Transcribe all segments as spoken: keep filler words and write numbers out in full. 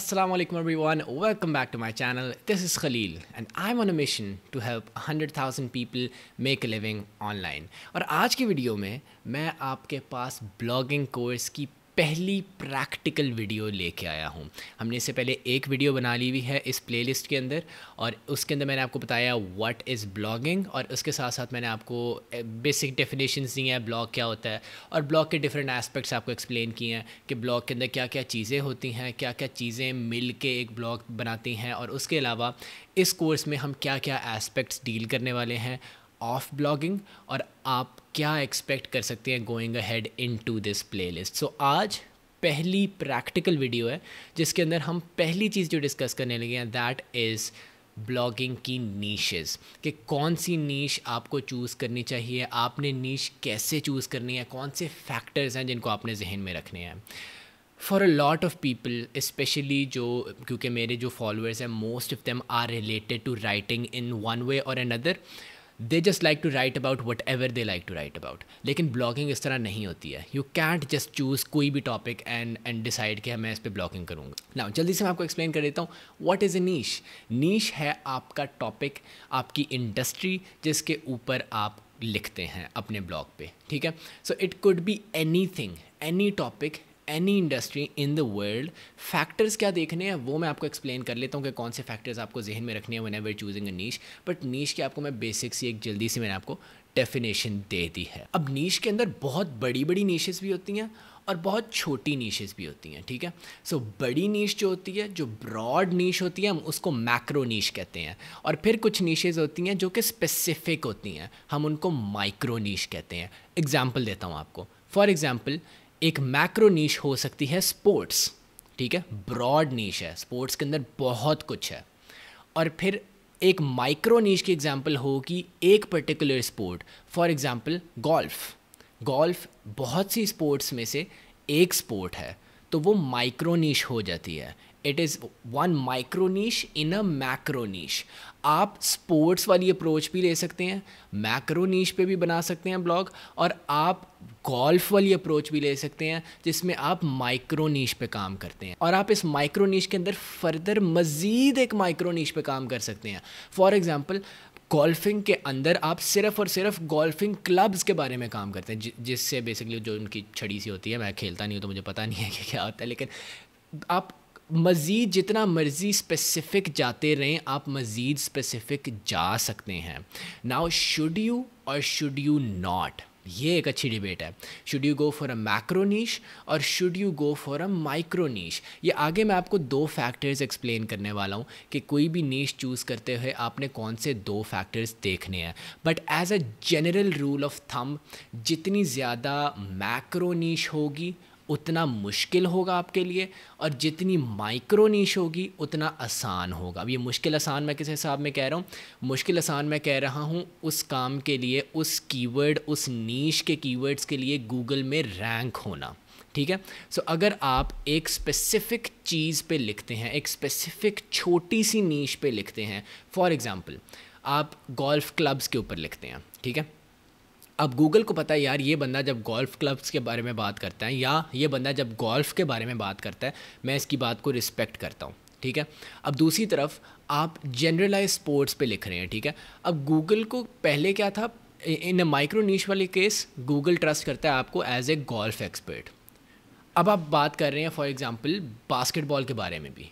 Assalamu alaikum everyone, welcome back to my channel. This is Khalil and I'm on a mission to help one hundred thousand people make a living online. और आज की video में मैं आपके पास blogging course की पहली practical video लेके आया हूँ। हमने इससे पहले एक वीडियो बना ली हुई है इस प्लेलिस्ट के अंदर और उसके अंदर मैंने आपको बताया व्हाट इज़ ब्लॉगिंग और उसके साथ साथ मैंने आपको बेसिक डेफिनेशंस दी हैं, ब्लॉग क्या होता है और ब्लॉग के डिफरेंट एस्पेक्ट्स आपको एक्सप्लेन किए हैं कि ब्लॉग के अंदर क्या क्या चीज़ें होती हैं, क्या क्या चीज़ें मिल के एक ब्लॉग बनाती हैं। और उसके अलावा इस कोर्स में हम क्या क्या एस्पेक्ट्स डील करने वाले हैं ऑफ ब्लॉगिंग और आप क्या एक्सपेक्ट कर सकते हैं going ahead into this playlist. So आज पहली प्रैक्टिकल वीडियो है जिसके अंदर हम पहली चीज़ जो डिस्कस करने लगे हैं दैट इज़ ब्लॉगिंग की नीशेस, कि कौन सी नीश आपको चूज़ करनी चाहिए, आपने नीश कैसे चूज़ करनी है, कौन से फैक्टर्स हैं जिनको आपने जहन में रखने हैं। For a lot of people specially जो, क्योंकि मेरे जो फॉलोअर्स हैं most of them are related to writing in one way और another, they just like to write about whatever they like to write about. लेकिन blogging इस तरह नहीं होती है, यू कैंट जस्ट चूज़ कोई भी टॉपिक एंड एंड डिसाइड कि मैं इस पर ब्लॉगिंग करूँगा। ना जल्दी से मैं आपको एक्सप्लेन कर देता हूँ what is a niche. Niche है आपका टॉपिक, आपकी इंडस्ट्री जिसके ऊपर आप लिखते हैं अपने ब्लॉग पे, ठीक है। So it could be anything, any topic, any industry in the world. Factors क्या देखने हैं वो मैं आपको एक्सप्लेन कर लेता हूँ कि कौन से फैक्टर्स आपको जहन में रखने हैं whenever choosing a niche. But niche के आपको मैं बेसिक सी एक जल्दी से मैंने आपको डेफिनेशन दे दी है। अब नीश के अंदर बहुत बड़ी बड़ी नीशेस भी होती हैं और बहुत छोटी नीशेस भी होती हैं, ठीक है। सो so, बड़ी नीश जो होती है, जो ब्रॉड नीश होती है, हम उसको मैक्रो नीश कहते हैं। और फिर कुछ नीशेस होती हैं जो कि स्पेसिफिक होती हैं, हम उनको माइक्रो नीश कहते हैं। एग्जाम्पल देता हूँ आपको। फॉर एग्ज़ाम्पल एक मैक्रो नीश हो सकती है स्पोर्ट्स, ठीक है, ब्रॉड नीश है, स्पोर्ट्स के अंदर बहुत कुछ है। और फिर एक माइक्रो नीश की एग्जांपल होगी एक particular sport, for example golf. Golf बहुत सी स्पोर्ट्स में से एक स्पोर्ट है तो वो माइक्रो नीश हो जाती है। It is one micro niche in a macro niche. आप स्पोर्ट्स वाली अप्रोच भी ले सकते हैं, मैक्रो नीश पे भी बना सकते हैं ब्लॉग, और आप गोल्फ वाली अप्रोच भी ले सकते हैं जिसमें आप माइक्रो नीश पे काम करते हैं। और आप इस माइक्रो नीश के अंदर फर्दर मज़ीद एक माइक्रो नीश पे काम कर सकते हैं। फॉर एग्ज़ाम्पल गोल्फिंग के अंदर आप सिर्फ और सिर्फ गोल्फिंग क्लब्स के बारे में काम करते हैं, जिससे बेसिकली जो उनकी छड़ी सी होती है, मैं खेलता नहीं हूँ तो मुझे पता नहीं है कि क्या होता है, लेकिन आप मज़ीद जितना मर्ज़ी स्पेसिफिक जाते रहें, आप मज़ीद स्पेसिफिक जा सकते हैं। नाउ शुड यू और शुड यू नॉट, ये एक अच्छी डिबेट है। Should you go for a macro niche और should you go for a micro niche. ये आगे मैं आपको दो फैक्टर्स एक्सप्लेन करने वाला हूँ कि कोई भी नीश चूज़ करते हुए आपने कौन से दो फैक्टर्स देखने हैं। But as a general rule of thumb, जितनी ज़्यादा मैक्रो नीश होगी उतना मुश्किल होगा आपके लिए, और जितनी माइक्रो नीश होगी उतना आसान होगा। अब ये मुश्किल आसान मैं किस हिसाब में कह रहा हूँ? मुश्किल आसान मैं कह रहा हूँ उस काम के लिए, उस कीवर्ड, उस नीश के कीवर्ड्स के लिए गूगल में रैंक होना, ठीक है। सो so, अगर आप एक स्पेसिफ़िक चीज़ पे लिखते हैं, एक स्पेसिफ़िक छोटी सी नीश पे लिखते हैं, फॉर एग्ज़ाम्पल आप गोल्फ़ क्लब्स के ऊपर लिखते हैं, ठीक है। अब गूगल को पता है यार ये बंदा जब गोल्फ़ क्लब्स के बारे में बात करता है या ये बंदा जब गोल्फ़ के बारे में बात करता है, मैं इसकी बात को रिस्पेक्ट करता हूँ, ठीक है। अब दूसरी तरफ आप जनरलाइज स्पोर्ट्स पे लिख रहे हैं, ठीक है। अब गूगल को पहले क्या था, इन अ माइक्रो नीश वाले केस गूगल ट्रस्ट करता है आपको एज ए गोल्फ़ एक्सपर्ट। अब आप बात कर रहे हैं फॉर एग्ज़ाम्पल बास्केटबॉल के बारे में भी,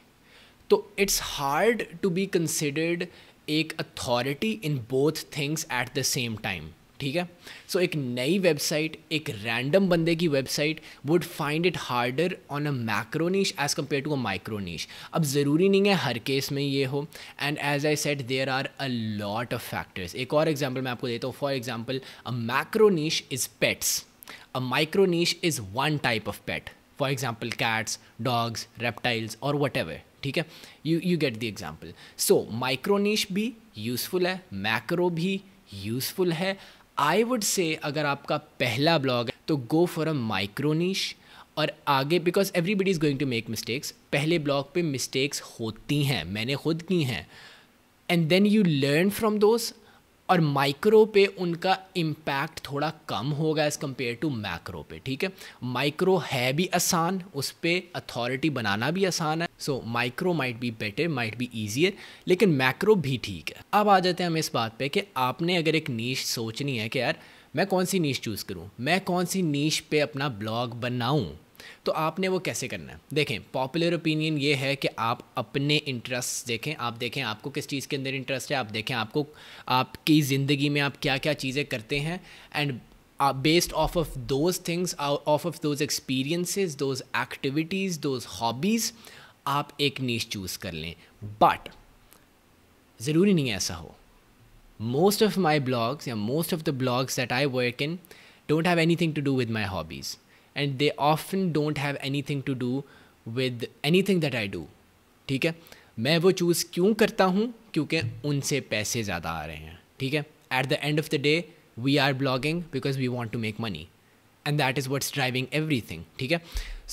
तो it's hard to be considered एक authority in both things at the same time, ठीक है। सो so, एक नई वेबसाइट, एक रैंडम बंदे की website would find it harder on a macro niche as compare to a micro niche. अब ज़रूरी नहीं है हर केस में ये हो, and as I said there are a lot of factors. एक और एग्जांपल मैं आपको देता हूँ। For example a macro niche is pets, a micro niche is one type of pet, for example cats, dogs, reptiles और whatever, ठीक है। You you get the example. So micro niche भी useful है, macro भी useful है। I would say अगर आपका पहला ब्लॉग है तो go for a micro niche और आगे, because everybody is going to make mistakes. पहले ब्लॉग पे मिस्टेक्स होती हैं, मैंने खुद की हैं, and then you learn from those और माइक्रो पे उनका इम्पैक्ट थोड़ा कम होगा एज़ कम्पेयर टू मैक्रो पे, ठीक है। माइक्रो है भी आसान, उस पर अथॉरिटी बनाना भी आसान है, so micro might be better, might be easier, लेकिन मैक्रो भी ठीक है। अब आ जाते हैं हम इस बात पे कि आपने अगर एक नीश सोचनी है कि यार मैं कौन सी नीश चूज़ करूँ, मैं कौन सी नीश पे अपना ब्लॉग बनाऊँ, तो आपने वो कैसे करना है। देखें, पॉपुलर ओपिनियन ये है कि आप अपने इंटरेस्ट देखें, आप देखें आपको किस चीज़ के अंदर इंटरेस्ट है, आप देखें आपको आपकी ज़िंदगी में आप क्या क्या चीज़ें करते हैं, and based off off those things, off off those experiences, those activities, those hobbies, आप एक नीश चूज़ कर लें। बट ज़रूरी नहीं है ऐसा हो। मोस्ट ऑफ माई ब्लॉग्स या most of the blogs that I work in don't have anything to do with my hobbies, and they often don't have anything to do with anything that I do, ठीक है। मैं वो choose क्यों करता हूँ? क्योंकि उनसे पैसे ज़्यादा आ रहे हैं, ठीक है। At the end of the day, we are blogging because we want to make money, and that is what's driving everything, ठीक है।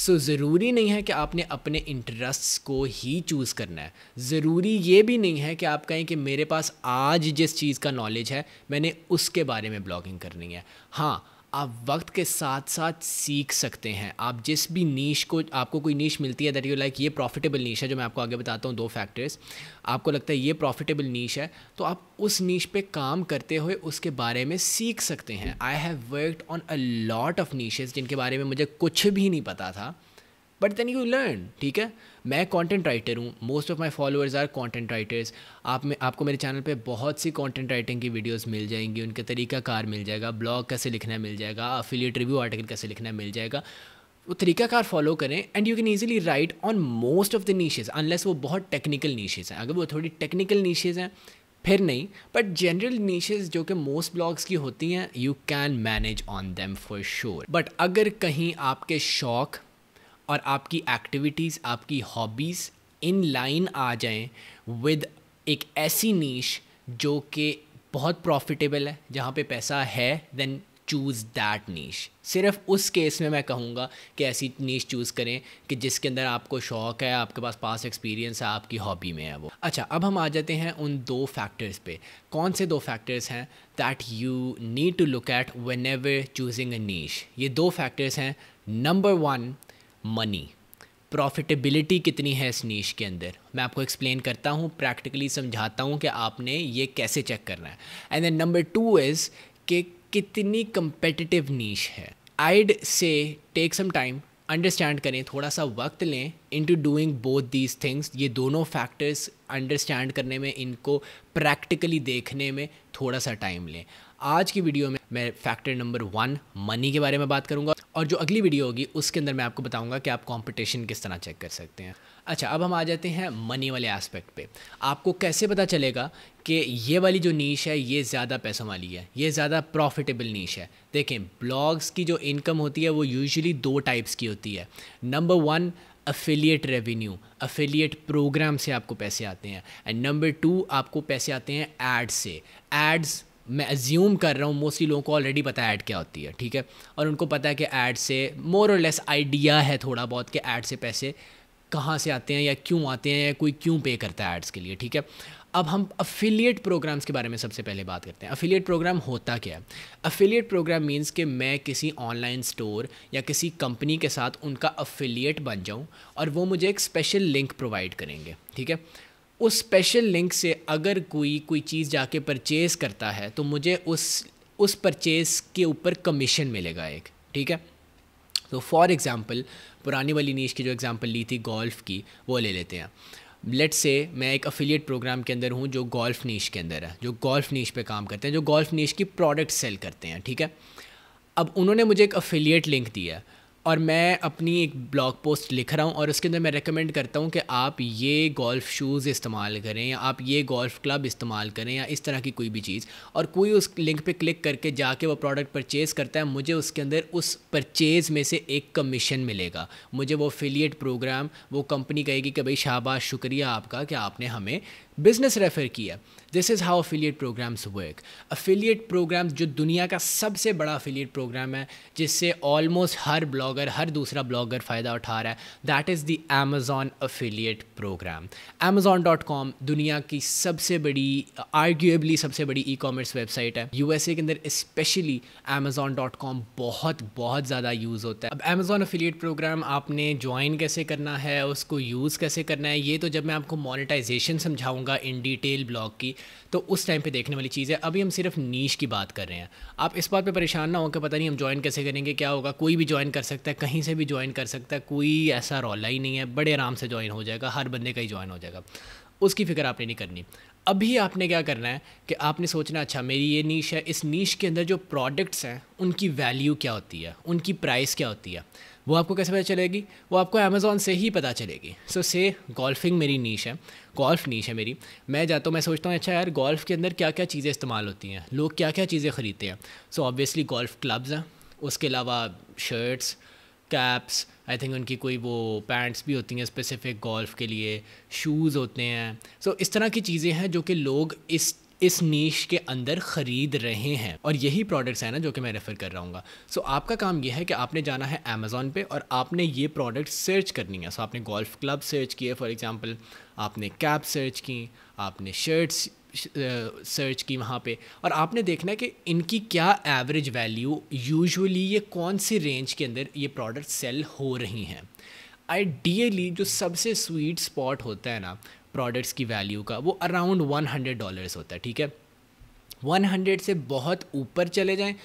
So ज़रूरी नहीं है कि आपने अपने interests को ही चूज़ करना है। ज़रूरी ये भी नहीं है कि आप कहें कि मेरे पास आज जिस चीज़ का knowledge है मैंने उसके बारे में blogging करनी है। हाँ, आप वक्त के साथ साथ सीख सकते हैं। आप जिस भी नीश को, आपको कोई नीश मिलती है दैट यू लाइक, ये प्रॉफिटेबल नीश है, जो मैं आपको आगे बताता हूँ दो फैक्टर्स, आपको लगता है ये प्रॉफिटेबल नीश है, तो आप उस नीश पे काम करते हुए उसके बारे में सीख सकते हैं। I have worked on a lot of niches जिनके बारे में मुझे कुछ भी नहीं पता था, बट देन यू लर्न, ठीक है। मैं कंटेंट राइटर हूँ, most of my followers are content writers. आप में आपको मेरे चैनल पे बहुत सी कंटेंट राइटिंग की वीडियोस मिल जाएंगी, उनका तरीकाकार मिल जाएगा, ब्लॉग कैसे लिखना मिल जाएगा, अफिलिएट रिव्यू आर्टिकल कैसे लिखना मिल जाएगा। वो तरीकाकार फॉलो करें and you can easily write on most of the niches, unless वो बहुत टेक्निकल नीशेज़ हैं। अगर वो थोड़ी टेक्निकल नीशेज़ हैं फिर नहीं, बट जनरल नीशेज़ जो कि मोस्ट ब्लॉग्स की होती हैं, you can manage on them for sure. But अगर कहीं आपके शौक़ और आपकी एक्टिविटीज़, आपकी हॉबीज़ इन लाइन आ जाएं विद एक ऐसी नीश जो कि बहुत प्रॉफिटेबल है, जहाँ पे पैसा है, देन चूज़ दैट नीश। सिर्फ उस केस में मैं कहूँगा कि ऐसी नीश चूज़ करें कि जिसके अंदर आपको शौक़ है, आपके पास पास एक्सपीरियंस है, आपकी हॉबी में है वो। अच्छा, अब हम आ जाते हैं उन दो फैक्टर्स पे। कौन से दो फैक्टर्स हैं that you need to look at whenever choosing a niche? ये दो फैक्टर्स हैं। नंबर वन, मनी, प्रॉफिटेबिलिटी कितनी है इस नीश के अंदर। मैं आपको एक्सप्लेन करता हूँ, प्रैक्टिकली समझाता हूँ कि आपने ये कैसे चेक करना है। And then number two is कि कितनी कंपेटिटिव नीश है। I'd say take some time, understand करें, थोड़ा सा वक्त लें into doing both these things. ये दोनों फैक्टर्स अंडरस्टैंड करने में, इनको प्रैक्टिकली देखने में थोड़ा सा टाइम लें। आज की वीडियो में मैं फैक्टर नंबर वन, मनी के बारे में बात करूँगा, और जो अगली वीडियो होगी उसके अंदर मैं आपको बताऊंगा कि आप कंपटीशन किस तरह चेक कर सकते हैं। अच्छा, अब हम आ जाते हैं मनी वाले एस्पेक्ट पे। आपको कैसे पता चलेगा कि ये वाली जो नीश है ये ज़्यादा पैसों वाली है, ये ज़्यादा प्रॉफिटेबल नीश है? देखें, ब्लॉग्स की जो इनकम होती है वो यूजुअली दो टाइप्स की होती है। Number one, affiliate revenue, affiliate program से आपको पैसे आते हैं, एंड नंबर टू, आपको पैसे आते हैं एड्स से। एड्स, मैं अज्यूम कर रहा हूँ मोस्टली लोगों को ऑलरेडी पता है ऐड क्या होती है, ठीक है, और उनको पता है कि ऐड से मोर और लेस आइडिया है थोड़ा बहुत कि ऐड से पैसे कहाँ से आते हैं या क्यों आते हैं या कोई क्यों पे करता है एड्स के लिए, ठीक है। अब हम अफिलिएट प्रोग्राम्स के बारे में सबसे पहले बात करते हैं। अफिलिएट प्रोग्राम होता क्या है? अफिलिएट प्रोग्राम मीन्स कि मैं किसी ऑनलाइन स्टोर या किसी कंपनी के साथ उनका अफिलिएट बन जाऊँ और वो मुझे एक स्पेशल लिंक प्रोवाइड करेंगे, ठीक है। उस स्पेशल लिंक से अगर कोई कोई चीज़ जाके परचेज़ करता है तो मुझे उस उस परचेज़ के ऊपर कमीशन मिलेगा एक, ठीक है। तो फॉर एग्ज़ाम्पल, पुरानी वाली नीश की जो एग्ज़ाम्पल ली थी गोल्फ़ की, वो ले लेते हैं। लेट्स से मैं एक अफिलिएट प्रोग्राम के अंदर हूँ जो गोल्फ़ नीश के अंदर है, जो गोल्फ़ नीश पे काम करते हैं, जो गोल्फ़ नीश की प्रोडक्ट सेल करते हैं, ठीक है। अब उन्होंने मुझे एक अफिलिएट लिंक दिया और मैं अपनी एक ब्लॉग पोस्ट लिख रहा हूँ और उसके अंदर मैं रेकमेंड करता हूँ कि आप ये गोल्फ़ शूज़ इस्तेमाल करें या आप ये गोल्फ़ क्लब इस्तेमाल करें या इस तरह की कोई भी चीज़, और कोई उस लिंक पे क्लिक करके जाके वो प्रोडक्ट परचेज़ करता है, मुझे उसके अंदर उस परचेज़ में से एक कमीशन मिलेगा। मुझे वो अफिलिएट प्रोग्राम, वो कंपनी कहेगी कि भाई शाबाश, शुक्रिया आपका कि आपने हमें बिजनेस रेफर किया। This is how affiliate programs work. Affiliate programs जो दुनिया का सबसे बड़ा अफिलिएट प्रोग्राम है, जिससे ऑलमोस्ट हर ब्लॉगर, हर दूसरा ब्लॉगर फ़ायदा उठा रहा है, that is the Amazon affiliate program. Amazon dot com दुनिया की सबसे बड़ी, आर्ग्यूएबली सबसे बड़ी ई कॉमर्स वेबसाइट है। यू एस ए के अंदर स्पेशली अमेज़ॉन डॉट कॉम बहुत बहुत ज़्यादा यूज़ होता है। अब अमेज़ॉन अफिलिएट प्रोग्राम आपने ज्वाइन कैसे करना है, उसको यूज़ कैसे करना है, ये तो जब मैं आपको मोनेटाइजेशन समझाऊँगा इन डिटेल ब्लॉग की, तो उस टाइम पे देखने वाली चीज़ है। अभी हम सिर्फ नीश की बात कर रहे हैं। आप इस बात पे परेशान ना हो कि पता नहीं हम ज्वाइन कैसे करेंगे, क्या होगा। कोई भी ज्वाइन कर सकता है, कहीं से भी ज्वाइन कर सकता है, कोई ऐसा रौला ही नहीं है। बड़े आराम से ज्वाइन हो जाएगा, हर बंदे का ही ज्वाइन हो जाएगा, उसकी फ़िक्र आपने नहीं करनी। अभी आपने क्या करना है कि आपने सोचना, अच्छा मेरी ये नीश है, इस नीश के अंदर जो प्रोडक्ट्स हैं उनकी वैल्यू क्या होती है, उनकी प्राइस क्या होती है। वो आपको कैसे पता चलेगी? वो आपको अमेज़ॉन से ही पता चलेगी। सो से गोल्फिंग मेरी नीश है, गोल्फ़ नीश है मेरी। मैं जाता हूँ, मैं सोचता हूँ अच्छा यार गोल्फ़ के अंदर क्या क्या चीज़ें इस्तेमाल होती हैं, लोग क्या क्या चीज़ें ख़रीदते हैं। सो ऑब्वियसली गोल्फ़ क्लब्स हैं, उसके अलावा शर्ट्स, कैप्स, आई थिंक उनकी कोई वो पैंट्स भी होती हैं स्पेसिफिक गोल्फ़ के लिए, शूज़ होते हैं। सो so, इस तरह की चीज़ें हैं जो कि लोग इस इस नीश के अंदर ख़रीद रहे हैं, और यही प्रोडक्ट्स हैं ना जो कि मैं रेफ़र कर रहा हूँ। सो so, आपका काम यह है कि आपने जाना है अमेज़ॉन पे और आपने ये प्रोडक्ट सर्च करनी है। सो so, आपने गोल्फ़ क्लब सर्च किए फॉर एग्ज़ाम्पल, आपने कैप सर्च की, आपने शर्ट्स सर्च की वहाँ पे, और आपने देखना है कि इनकी क्या एवरेज वैल्यू, यूजुअली ये कौन सी रेंज के अंदर ये प्रोडक्ट सेल हो रही हैं। आइडियली जो सबसे स्वीट स्पॉट होता है ना प्रोडक्ट्स की वैल्यू का, वो अराउंड हंड्रेड डॉलर्स होता है, ठीक है। हंड्रेड से बहुत ऊपर चले जाएं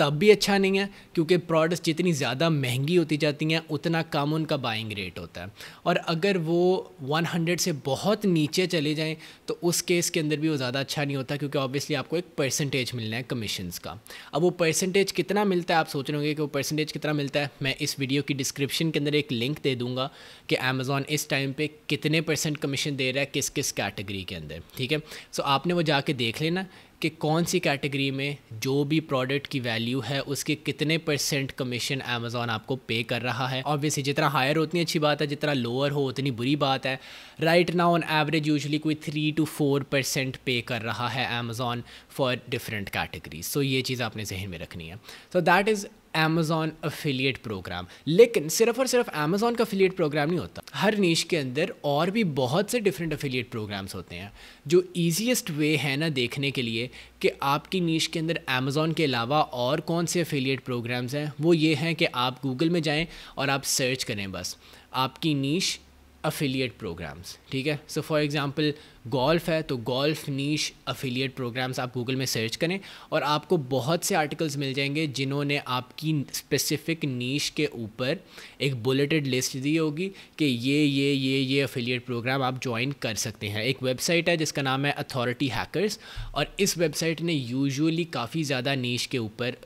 तब भी अच्छा नहीं है, क्योंकि प्रोडक्ट्स जितनी ज़्यादा महंगी होती जाती हैं उतना कम उनका बाइंग रेट होता है, और अगर वो हंड्रेड से बहुत नीचे चले जाएं तो उस केस के अंदर भी वो ज़्यादा अच्छा नहीं होता, क्योंकि ऑब्वियसली आपको एक परसेंटेज मिलना है कमीशंस का। अब वो परसेंटेज कितना मिलता है, आप सोच रहे होंगे कि वो परसेंटेज कितना मिलता है। मैं इस वीडियो की डिस्क्रिप्शन के अंदर एक लिंक दे दूँगा कि अमेज़ॉन इस टाइम पर कितने परसेंट कमीशन दे रहा है किस किस कैटेगरी के अंदर, ठीक है। सो आपने वो जाके देख लेना कि कौन सी कैटेगरी में जो भी प्रोडक्ट की वैल्यू है उसके कितने परसेंट कमीशन अमेज़ॉन आपको पे कर रहा है। ऑब्वियसली जितना हायर हो उतनी अच्छी बात है, जितना लोअर हो उतनी बुरी बात है। Right now on average usually कोई three two four percent pay कर रहा है Amazon for different categories. So ये चीज़ आपने जहन में रखनी है। So that is Amazon affiliate program. लेकिन सिर्फ और सिर्फ अमेज़ॉन का अफिलिएट प्रोग्राम नहीं होता, हर नीश के अंदर और भी बहुत से डिफरेंट अफिलिएट प्रोग्राम्स होते हैं। जो ईजीएस्ट वे है ना देखने के लिए कि आपकी नीश के अंदर अमेज़ॉन के अलावा और कौन से अफिलिएट प्रोग्राम्स हैं, वो ये हैं कि आप गूगल में जाएं और आप सर्च करें बस आपकी नीश अफिलिएट प्रोग्राम्स, ठीक है। सो फॉर एग्ज़ाम्पल गोल्फ़ है तो गोल्फ़ नीश अफिलिएट प्रोग्राम्स आप गूगल में सर्च करें, और आपको बहुत से आर्टिकल्स मिल जाएंगे जिन्होंने आपकी स्पेसिफिक नीश के ऊपर एक बुलेटेड लिस्ट दी होगी कि ये ये ये ये अफिलिएट प्रोग्राम आप ज्वाइन कर सकते हैं। एक वेबसाइट है जिसका नाम है अथॉरिटी हैकर्स, और इस वेबसाइट ने यूजुअली काफ़ी ज़्यादा नीश के ऊपर,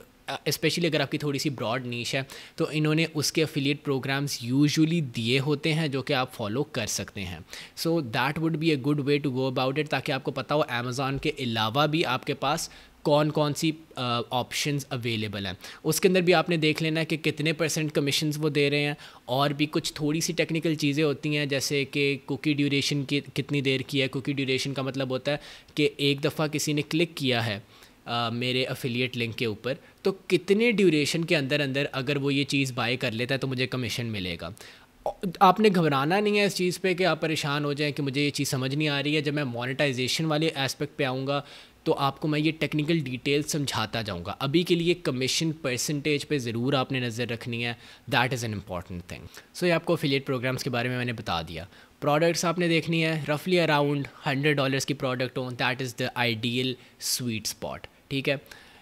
स्पेशली अगर आपकी थोड़ी सी ब्रॉड नीश है, तो इन्होंने उसके अफिलिएट प्रोग्राम्स यूजुअली दिए होते हैं जो कि आप फॉलो कर सकते हैं। So that would be a good way to go about it, ताकि आपको पता हो अमेज़ॉन के अलावा भी आपके पास कौन कौन सी ऑप्शंस अवेलेबल हैं। उसके अंदर भी आपने देख लेना है कि कितने परसेंट कमीशंस वो दे रहे हैं, और भी कुछ थोड़ी सी टेक्निकल चीज़ें होती हैं जैसे कि कुकी ड्यूरेशन की कितनी देर की है। कुकी ड्यूरेशन का मतलब होता है कि एक दफ़ा किसी ने क्लिक किया है Uh, मेरे अफिलिएट लिंक के ऊपर, तो कितने ड्यूरेशन के अंदर अंदर अगर वो ये चीज़ बाय कर लेता है तो मुझे कमीशन मिलेगा। आपने घबराना नहीं है इस चीज़ पे कि आप परेशान हो जाएं कि मुझे ये चीज़ समझ नहीं आ रही है। जब मैं मोनेटाइजेशन वाले एस्पेक्ट पे आऊँगा तो आपको मैं ये टेक्निकल डिटेल समझाता जाऊँगा। अभी के लिए कमीशन परसेंटेज पे ज़रूर आपने नज़र रखनी है, that is an important thing. So ये आपको अफिलिएट प्रोग्राम्स के बारे में मैंने बता दिया। प्रोडक्ट्स आपने देखनी है, रफली अराउंड हंड्रेड डॉलर्स की प्रोडक्ट हो, that is the ideal sweet spot, ठीक है।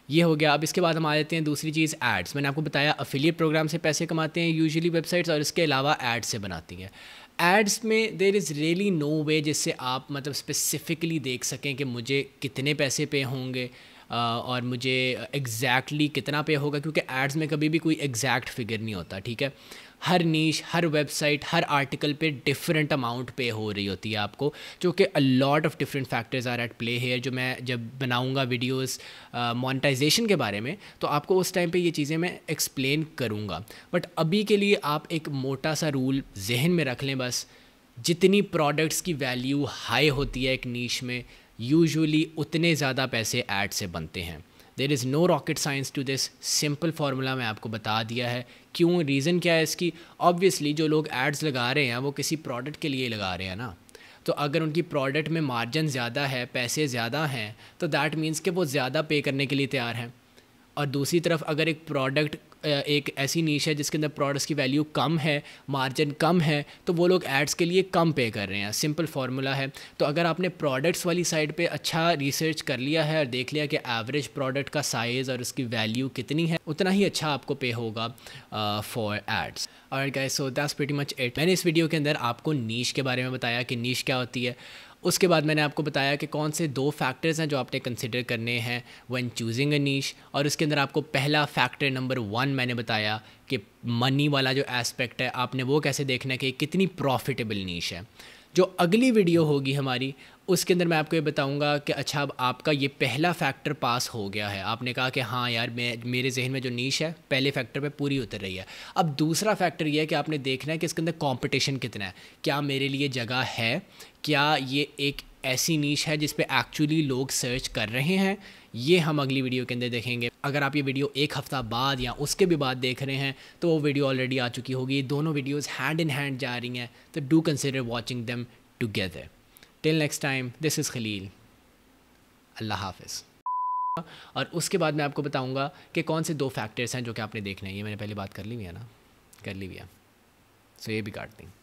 ये हो गया। अब इसके बाद हम आ जाते हैं दूसरी चीज़, एड्स। मैंने आपको बताया अफिलिएट प्रोग्राम से पैसे कमाते हैं यूजुअली वेबसाइट्स, और इसके अलावा एड्स से बनाती हैं। एड्स में there is really no way जिससे आप मतलब स्पेसिफिकली देख सकें कि मुझे कितने पैसे पे होंगे और मुझे एग्जैक्टली कितना पे होगा, क्योंकि एड्स में कभी भी कोई एग्जैक्ट फिगर नहीं होता, ठीक है। हर नीश, हर वेबसाइट, हर आर्टिकल पे डिफरेंट अमाउंट पे हो रही होती है आपको, जो कि a lot of different factors are at play here. जो मैं जब बनाऊंगा वीडियोस मोनेटाइजेशन uh, के बारे में, तो आपको उस टाइम पे ये चीज़ें मैं एक्सप्लेन करूँगा, बट अभी के लिए आप एक मोटा सा रूल जहन में रख लें बस। जितनी प्रोडक्ट्स की वैल्यू हाई होती है एक नीश में, यूजुअली उतने ज़्यादा पैसे ऐड से बनते हैं। There is no rocket science to this, simple formula मैं आपको बता दिया है। क्यों, रीज़न क्या है इसकी? ऑब्वियसली जो लोग एड्स लगा रहे हैं वो किसी प्रोडक्ट के लिए लगा रहे हैं ना, तो अगर उनकी प्रोडक्ट में मार्जिन ज़्यादा है, पैसे ज़्यादा हैं, तो दैट मीन्स कि वो ज़्यादा पे करने के लिए तैयार हैं। और दूसरी तरफ अगर एक प्रोडक्ट, एक ऐसी नीश है जिसके अंदर प्रोडक्ट्स की वैल्यू कम है, मार्जिन कम है, तो वो लोग एड्स के लिए कम पे कर रहे हैं। सिंपल फार्मूला है। तो अगर आपने प्रोडक्ट्स वाली साइड पे अच्छा रिसर्च कर लिया है और देख लिया कि एवरेज प्रोडक्ट का साइज़ और उसकी वैल्यू कितनी है, उतना ही अच्छा आपको पे होगा for ads. Alright guys, so that's pretty much it. मैंने इस वीडियो के अंदर आपको नीश के बारे में बताया कि नीश क्या होती है। उसके बाद मैंने आपको बताया कि कौन से दो फैक्टर्स हैं जो आपने कंसिडर करने हैं व्हेन चूजिंग अ नीश, और उसके अंदर आपको पहला फैक्टर नंबर वन मैंने बताया कि मनी वाला जो एस्पेक्ट है, आपने वो कैसे देखना है कि कितनी प्रॉफिटेबल नीश है। जो अगली वीडियो होगी हमारी, उसके अंदर मैं आपको ये बताऊंगा कि अच्छा, अब आपका ये पहला फैक्टर पास हो गया है, आपने कहा कि हाँ यार, मैं मेरे जहन में जो नीश है पहले फैक्टर पे पूरी उतर रही है। अब दूसरा फैक्टर ये है कि आपने देखना है कि इसके अंदर कंपटीशन कितना है, क्या मेरे लिए जगह है, क्या ये एक ऐसी नीश है जिस पे एक्चुअली लोग सर्च कर रहे हैं। ये हम अगली वीडियो के अंदर देखेंगे। अगर आप ये वीडियो एक हफ़्ता बाद या उसके भी बाद देख रहे हैं तो वो वीडियो ऑलरेडी आ चुकी होगी। दोनों वीडियोस हैंड इन हैंड जा रही हैं, तो do consider watching them together. Till next time, this is Khalil, अल्लाह हाफिज़। और उसके बाद मैं आपको बताऊँगा कि कौन से दो फैक्टर्स हैं जो कि आपने देखना है। ये मैंने पहले बात कर ली हुई है ना, कर ली हुई है, सो ये भी काट दें।